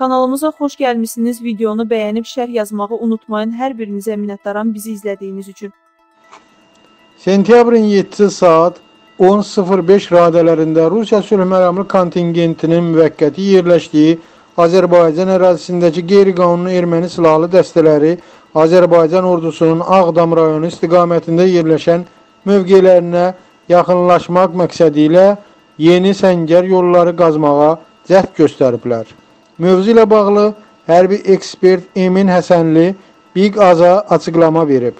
Kanalımıza hoş gelmişsiniz. Videonu beğenip şərh yazmağı unutmayın. Her birinizə minnətdaram bizi izlediğiniz için. Sentyabrın 7-ci saat 10:05 radələrində Rusiya Sülh Məramlı kontingentinin müvəqqəti yerləşdiyi Azərbaycan ərazisindəki qeyri-qanuni erməni silahlı dəstələri Azərbaycan ordusunun Ağdam rayonu istiqamətində yerləşən mövqelərinə yaxınlaşmaq məqsədi ilə yeni səngər yolları qazmağa cəhd göstəriblər. Mövzu ilə bağlı hərbi ekspert Emin Həsənli Big Aza açıqlama verib.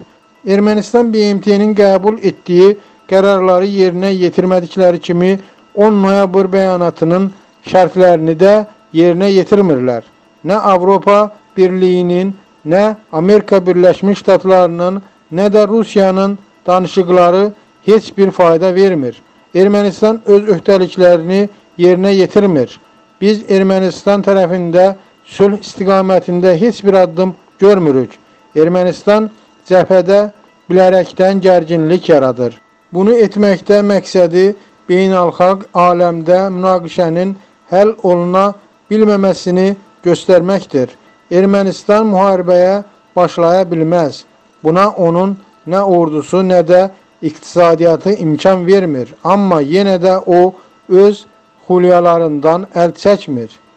Ermənistan BMT-nin qəbul etdiyi qərarları yerinə yetirmədikləri kimi 10 noyabr bəyanatının şərtlərini də yerinə yetirmirlər. Nə Avropa Birliyinin, nə Amerika Birləşmiş Ştatlarının, nə də Rusiyanın danışıqları heç bir fayda vermir. Ermənistan öz öhdəliklərini yerinə yetirmir. Biz Ermənistan tərəfində sülh istiqamətində heç bir addım görmürük. Ermənistan cəbhədə bilərəkdən gərginlik yaradır. Bunu etməkdə məqsədi beynəlxalq aləmdə münaqişənin həll oluna bilməməsini göstərməkdir. Ermənistan müharibəyə başlaya bilməz. Buna onun nə ordusu, nə də iqtisadiyyatı imkan vermir. Amma yenə də o öz xülyalarından əl çəkmir.